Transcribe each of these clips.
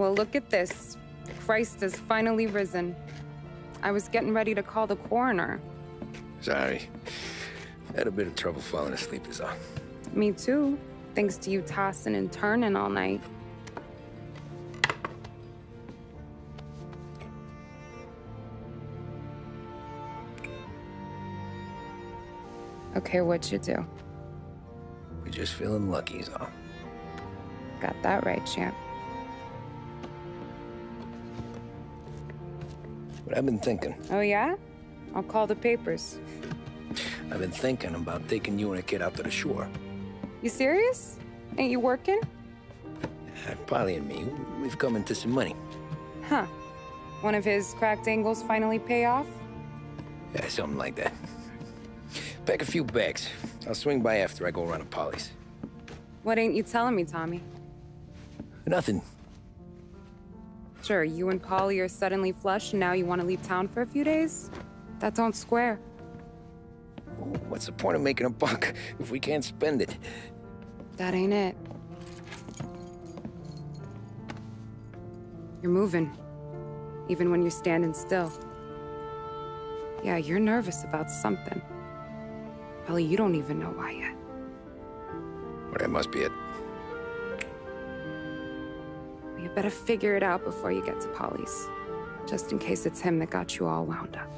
Well, look at this. Christ is finally risen. I was getting ready to call the coroner. Sorry. Had a bit of trouble falling asleep is all. Me too. Thanks to you tossing and turning all night. Okay, what'd you do? We're just feeling lucky is all. Got that right, champ. But I've been thinking. Oh, yeah? I'll call the papers. I've been thinking about taking you and a kid out to the shore. You serious? Ain't you working? Polly and me, we've come into some money. Huh. One of his cracked angles finally pay off? Yeah, something like that. Pack a few bags. I'll swing by after I go around to Polly's. What ain't you telling me, Tommy? Nothing. Sure, you and Polly are suddenly flush and now you want to leave town for a few days? That don't square. What's the point of making a buck if we can't spend it? That ain't it. You're moving, even when you're standing still. Yeah, you're nervous about something. Probably you don't even know why yet. Well, that must be it. You better figure it out before you get to Polly's, just in case it's him that got you all wound up.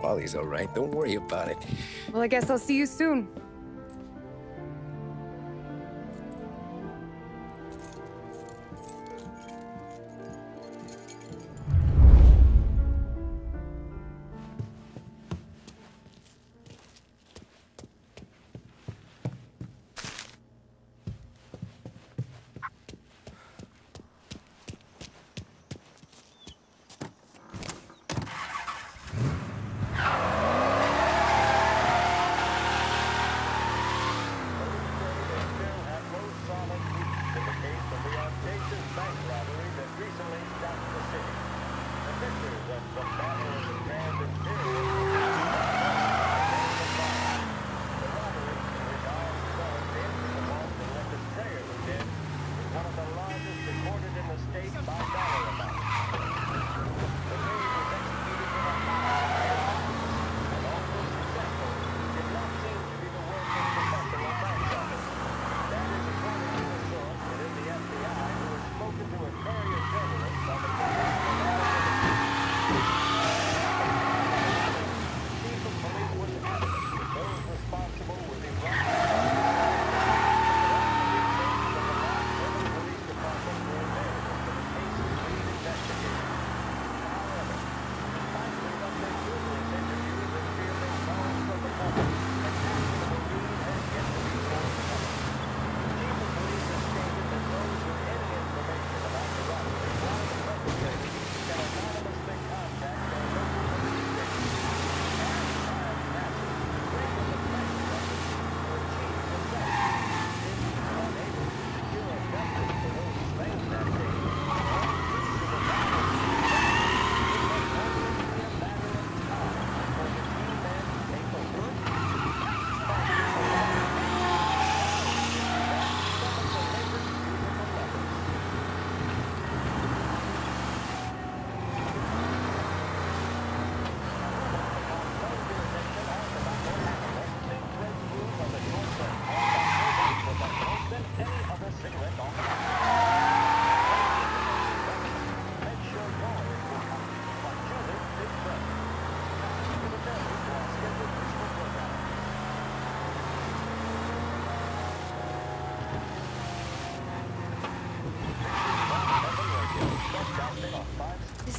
Polly's all right. Don't worry about it. Well, I guess I'll see you soon.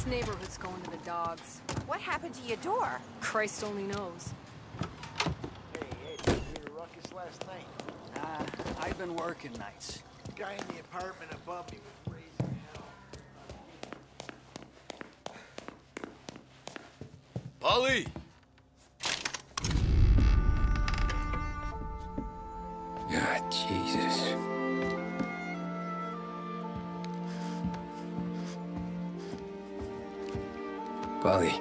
Neighborhood's going to the dogs. What happened to your door? Christ only knows. Hey, did you hear a ruckus last night? I've been working nights. The guy in the apartment above me was raising hell. Polly! God, Jesus. Polly.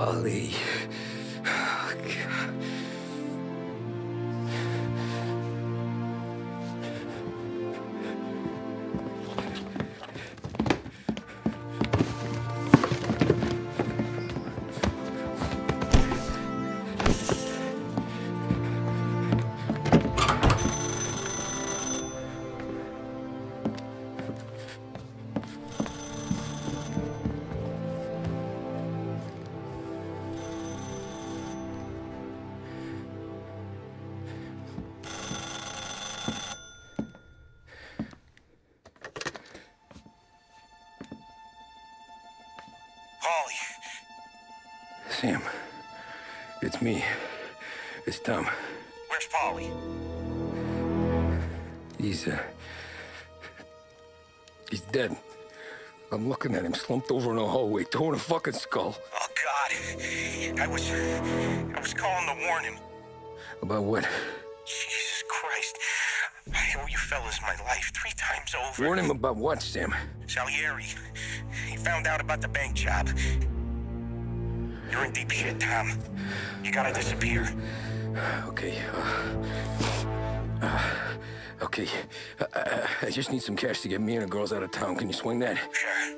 folly. Oh, God. Sam, it's me. It's Tom. Where's Polly? He's dead. I'm looking at him slumped over in a hallway, torn a fucking skull. Oh, God. I was calling to warn him. About what? Jesus Christ. I owe you fellas my life 3 times over. Warn him about what, Sam? Salieri. He found out about the bank job. You're in deep shit, Tom. You gotta disappear. Okay. Okay. I just need some cash to get me and the girls out of town. Can you swing that? Sure.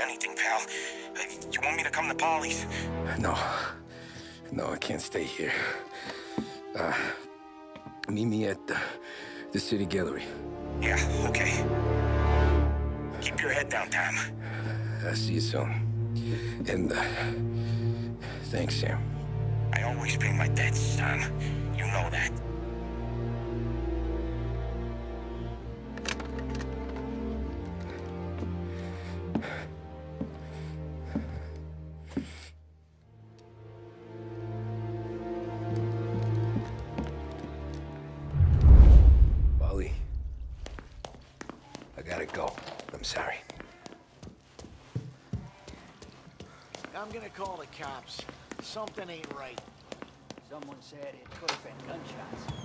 Anything, pal. You want me to come to Polly's? No. No, I can't stay here. Meet me at the City Gallery. Yeah, okay. Keep your head down, Tom. I'll see you soon. And, thanks, Sam. I always pay my debts, Tom. You know that. Polly, I gotta go. I'm sorry. I'm gonna call the cops. Something ain't right. Someone said it could have been gunshots.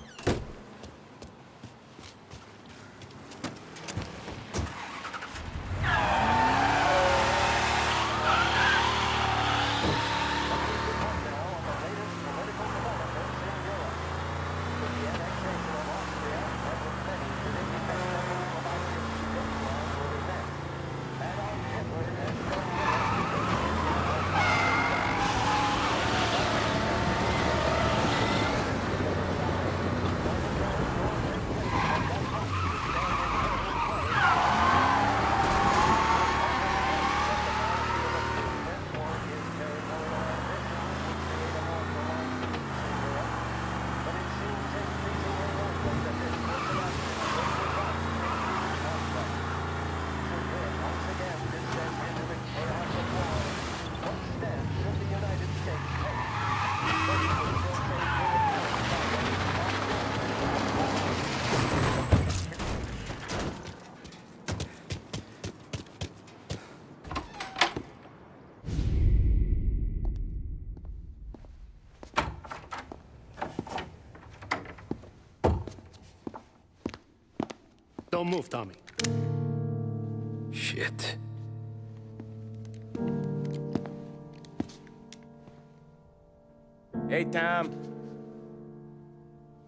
Don't move, Tommy. Shit. Hey, Tom.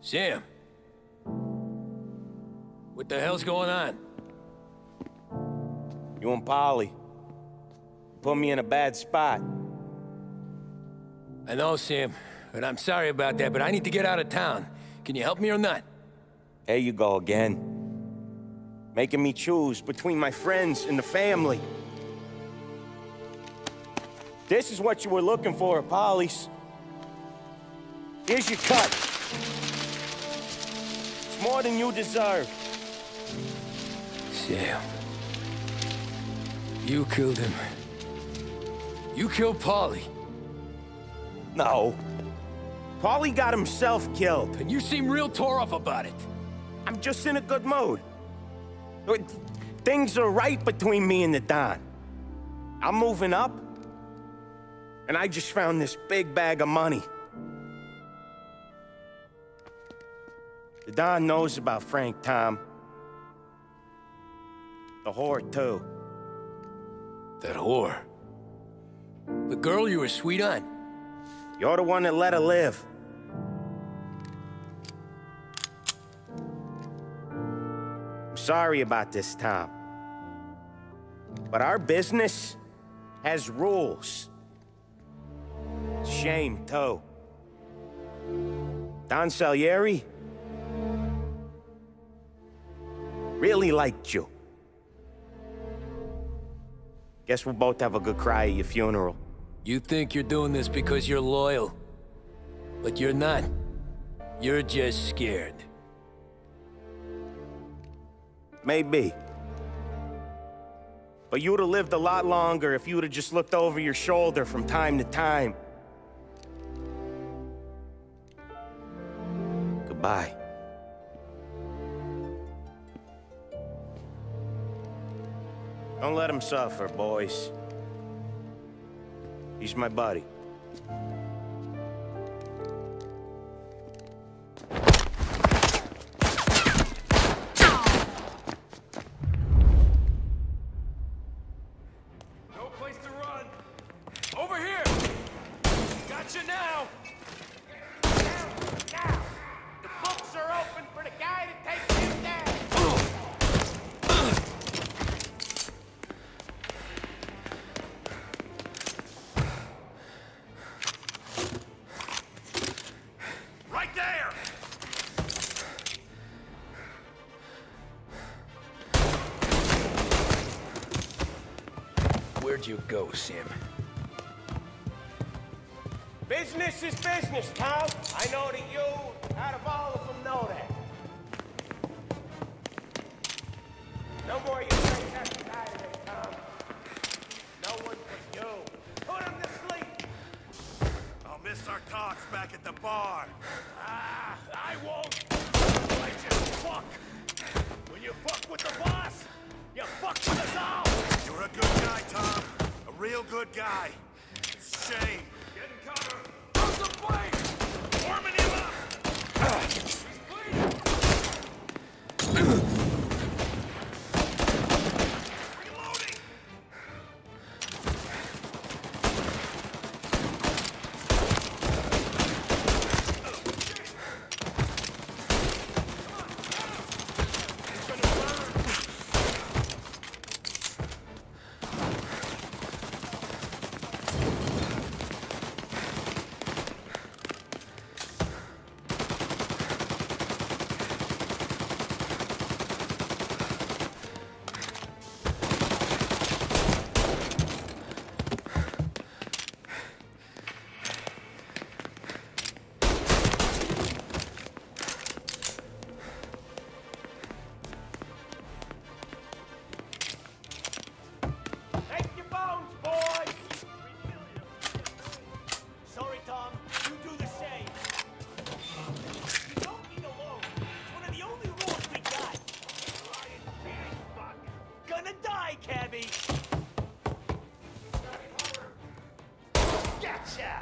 Sam. What the hell's going on? You and Polly put me in a bad spot. I know, Sam, and I'm sorry about that, but I need to get out of town. Can you help me or not? There you go again. Making me choose between my friends and the family. This is what you were looking for at Polly's. Here's your cut. It's more than you deserve. Sam. You killed him. You killed Polly. No. Polly got himself killed. And you seem real tore up about it. I'm just in a good mood. Things are right between me and the Don. I'm moving up, and I just found this big bag of money. The Don knows about Frank, Tom. The whore, too. That whore? The girl you were sweet on? You're the one that let her live. I'm sorry about this, Tom. But our business has rules. Shame, too. Don Salieri really liked you. Guess we'll both have a good cry at your funeral. You think you're doing this because you're loyal, but you're not. You're just scared. Maybe. But you would have lived a lot longer if you would have just looked over your shoulder from time to time. Goodbye. Don't let him suffer, boys. He's my buddy. No place to run. Over here. Gotcha now. Now. The books are open for the guy that takes him down. Where'd you go, Sam? Business is business, Tom. I know that you, out of all of them, know that. No more you guys have to die today, Tom. No one but you. Put him to sleep. I'll miss our talks back at the bar. Ah, I won't. I just fuck. When you fuck with the boss, you fuck with us all. You're a good guy, Tom. A real good guy. It's a shame. Get in cover. Up the place. Warming him up. He's bleeding. Reloading. Oh, shit. Come on. He's gonna burn. Gotcha!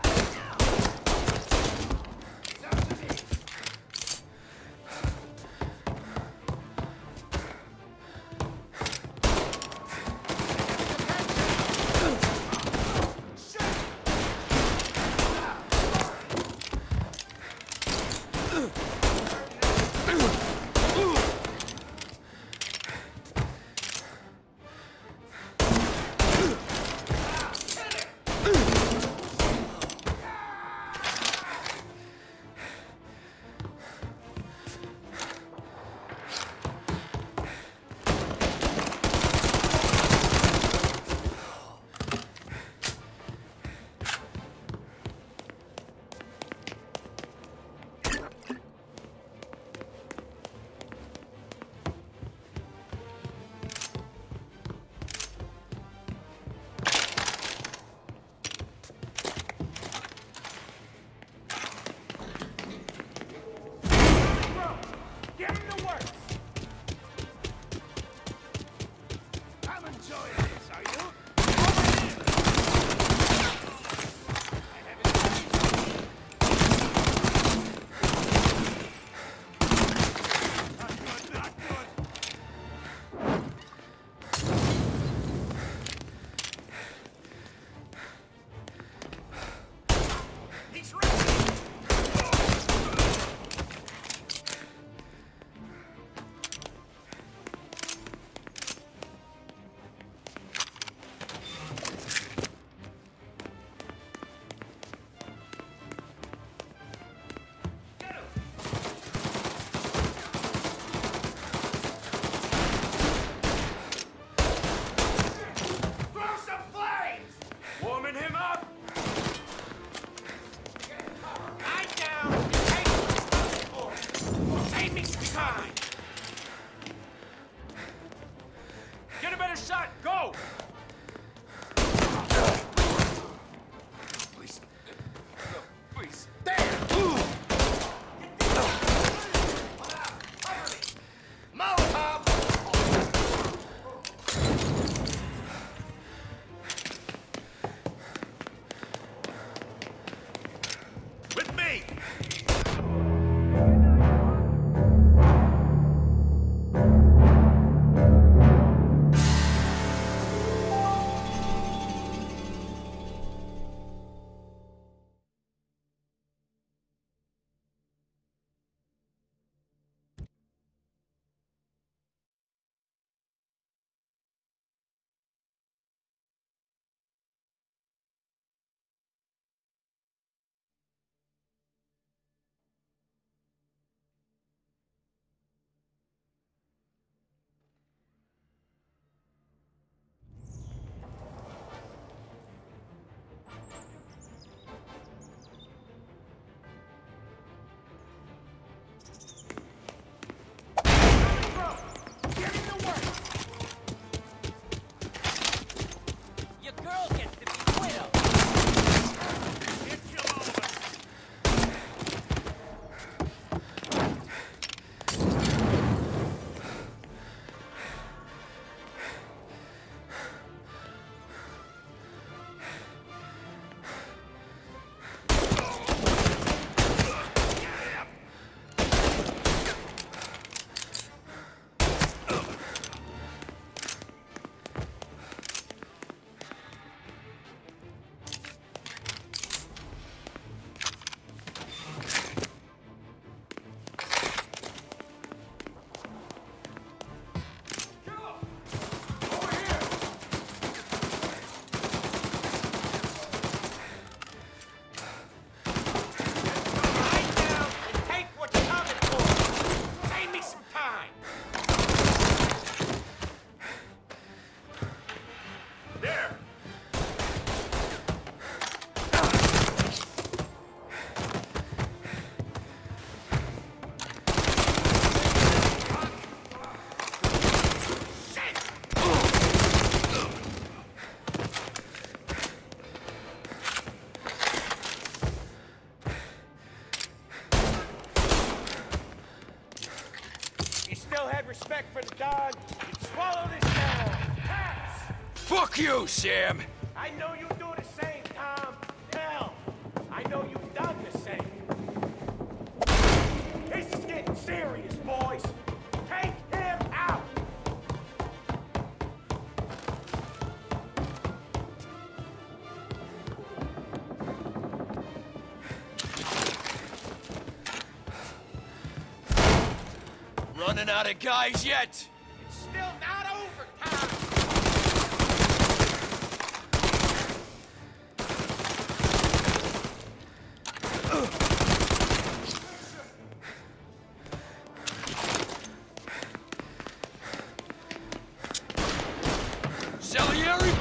Respect for the dog, and swallow this down. Pass! Fuck you, Sam! I know you do the same, Tom. Hell, I know you've done the same. This is getting serious, boys. Take him out! Running out of guys yet! It's still not over, Tom! Salieri!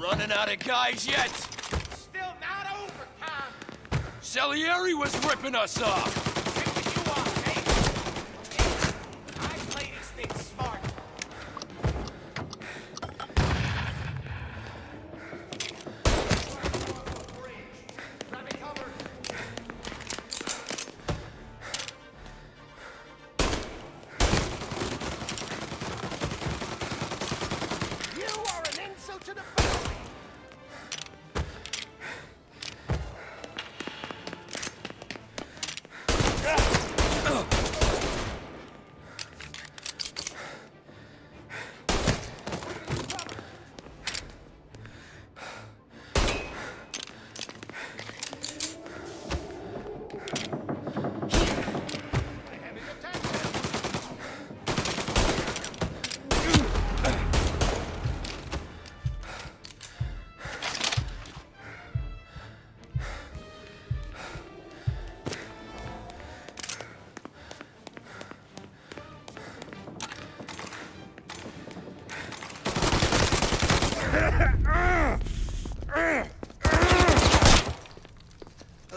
Running out of guys yet! Salieri was ripping us off!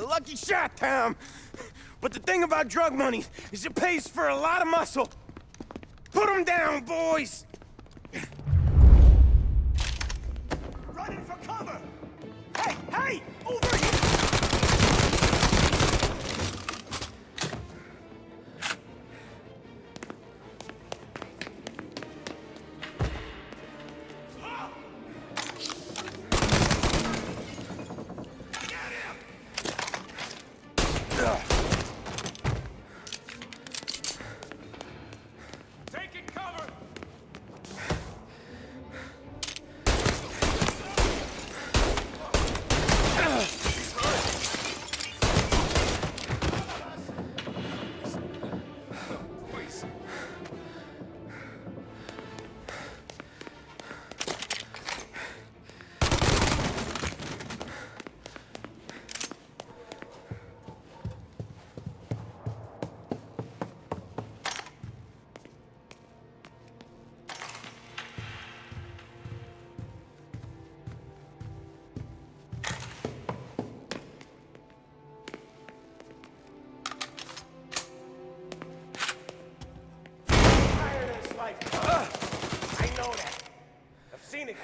Lucky shot, Tom! But the thing about drug money is it pays for a lot of muscle. Put them down, boys! Running for cover! Hey, hey! Over here!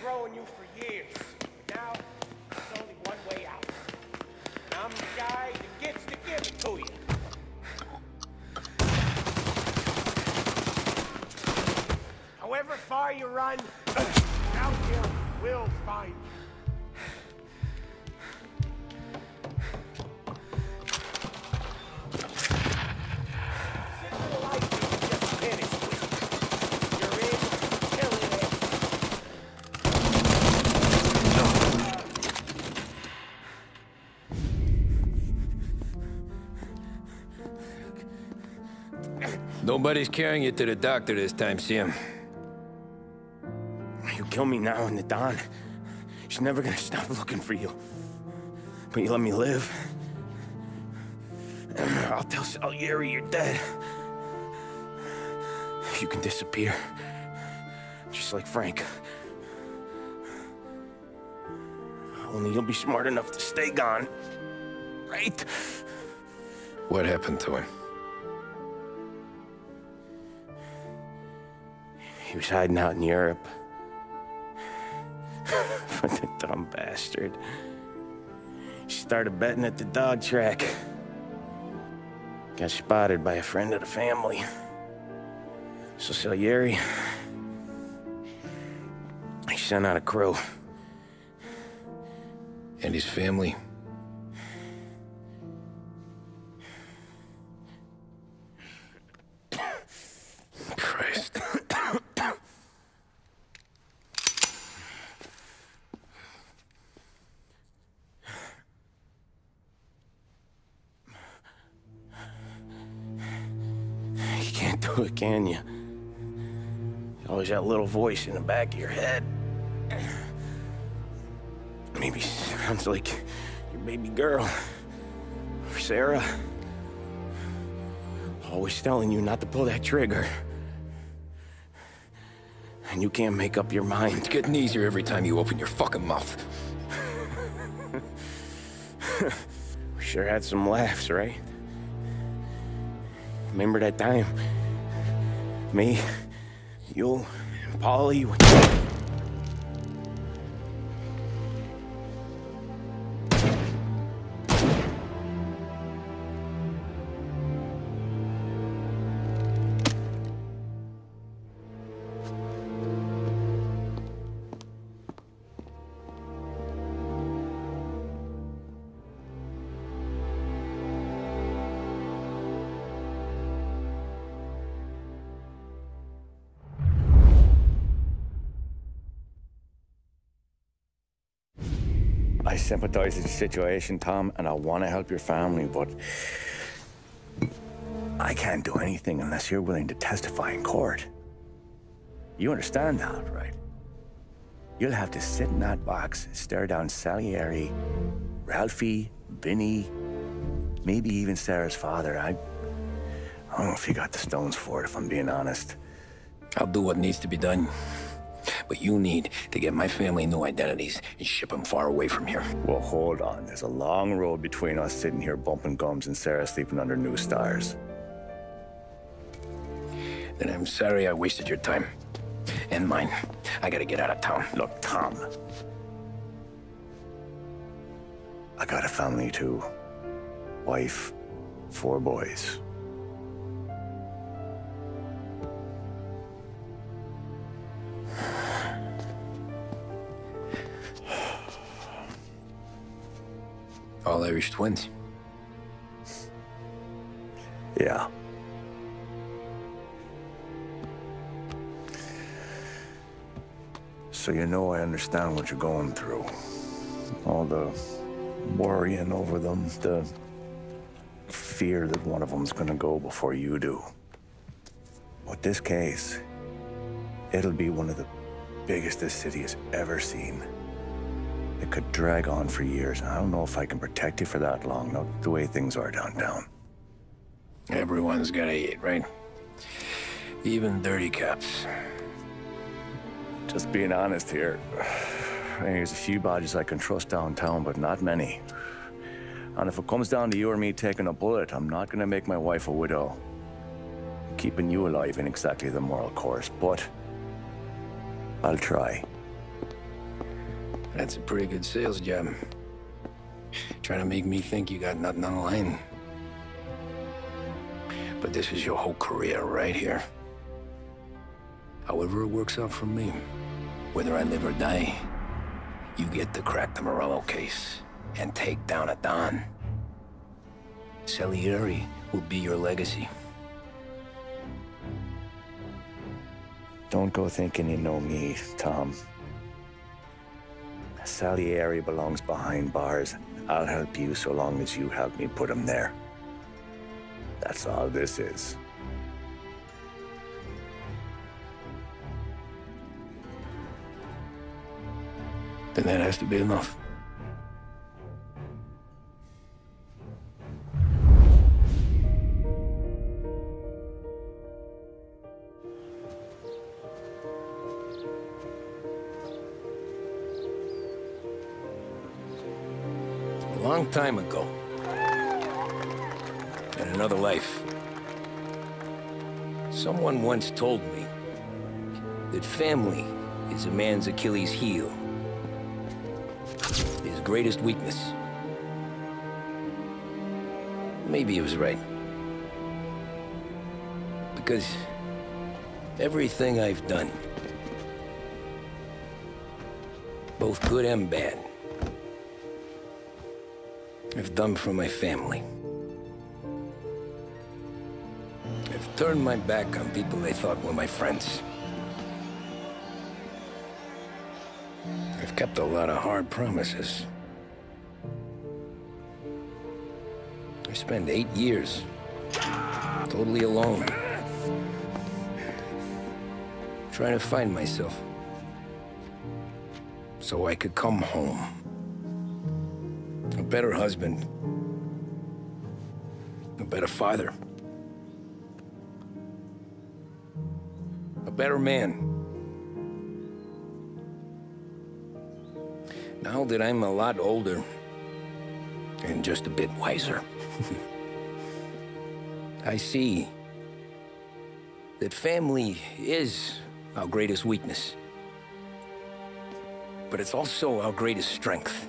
Growing you for years. But now, there's only one way out. And I'm the guy that gets to give it to you. However far you run, out here will find you. Nobody's carrying you to the doctor this time, Sam. You kill me now and the Don, she's never gonna stop looking for you. But you let me live. I'll tell Salieri you're dead. You can disappear. Just like Frank. Only you'll be smart enough to stay gone. Right? What happened to him? He was hiding out in Europe. What a dumb bastard. She started betting at the dog track. Got spotted by a friend of the family. So Salieri, he sent out a crew. And his family? Can you? Always that little voice in the back of your head. Maybe sounds like your baby girl, or Sarah. Always telling you not to pull that trigger. And you can't make up your mind. It's getting easier every time you open your fucking mouth. Sure had some laughs, right? Remember that time? Me, you, and Polly. I sympathize with the situation, Tom, and I want to help your family, but I can't do anything unless you're willing to testify in court. You understand that, right? You'll have to sit in that box, stare down Salieri, Ralphie, Vinny, maybe even Sarah's father. I don't know if you got the stones for it, if I'm being honest. I'll do what needs to be done. But you need to get my family new identities and ship them far away from here. Well, hold on. There's a long road between us sitting here bumping gums and Sarah sleeping under new stars. Then I'm sorry I wasted your time. And mine. I gotta get out of town. Look, Tom. I got a family too. Wife, 4 boys. All Irish twins. Yeah. So you know I understand what you're going through. All the worrying over them, the fear that one of them's gonna go before you do. But this case, it'll be one of the biggest this city has ever seen. It could drag on for years. I don't know if I can protect you for that long, not the way things are downtown. Everyone's gotta eat, right? Even dirty cops. Just being honest here. There's a few bodies I can trust downtown, but not many. And if it comes down to you or me taking a bullet, I'm not gonna make my wife a widow. Keeping you alive ain't exactly the moral course, but I'll try. That's a pretty good sales job. Trying to make me think you got nothing on the line. But this is your whole career right here. However it works out for me, whether I live or die, you get to crack the Morello case and take down a Don. Salieri will be your legacy. Don't go thinking you know me, Tom. Salieri belongs behind bars. I'll help you so long as you help me put him there. That's all this is. Then that has to be enough. A long time ago, in another life, someone once told me that family is a man's Achilles heel, his greatest weakness. Maybe he was right, because everything I've done, both good and bad, I've done for my family. I've turned my back on people they thought were my friends. I've kept a lot of hard promises. I spent 8 years totally alone, trying to find myself so I could come home. A better husband, a better father, a better man. Now that I'm a lot older, and just a bit wiser. I see that family is our greatest weakness, but it's also our greatest strength.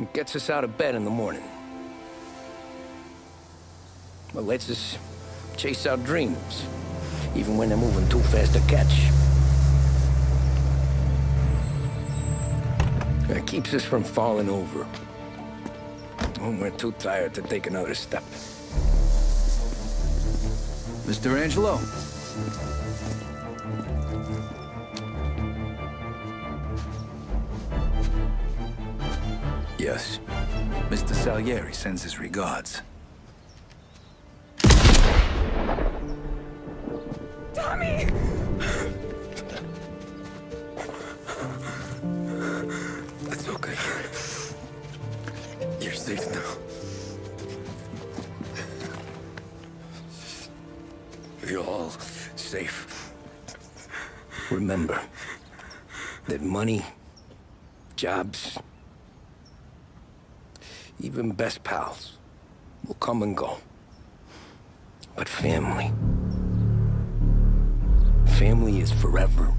It gets us out of bed in the morning. It lets us chase our dreams, even when they're moving too fast to catch. It keeps us from falling over when we're too tired to take another step. Mr. Angelo. Yes. Mr. Salieri sends his regards. Tommy! That's okay. You're safe now. You're all safe. Remember that money, jobs, even best pals will come and go. But family is forever.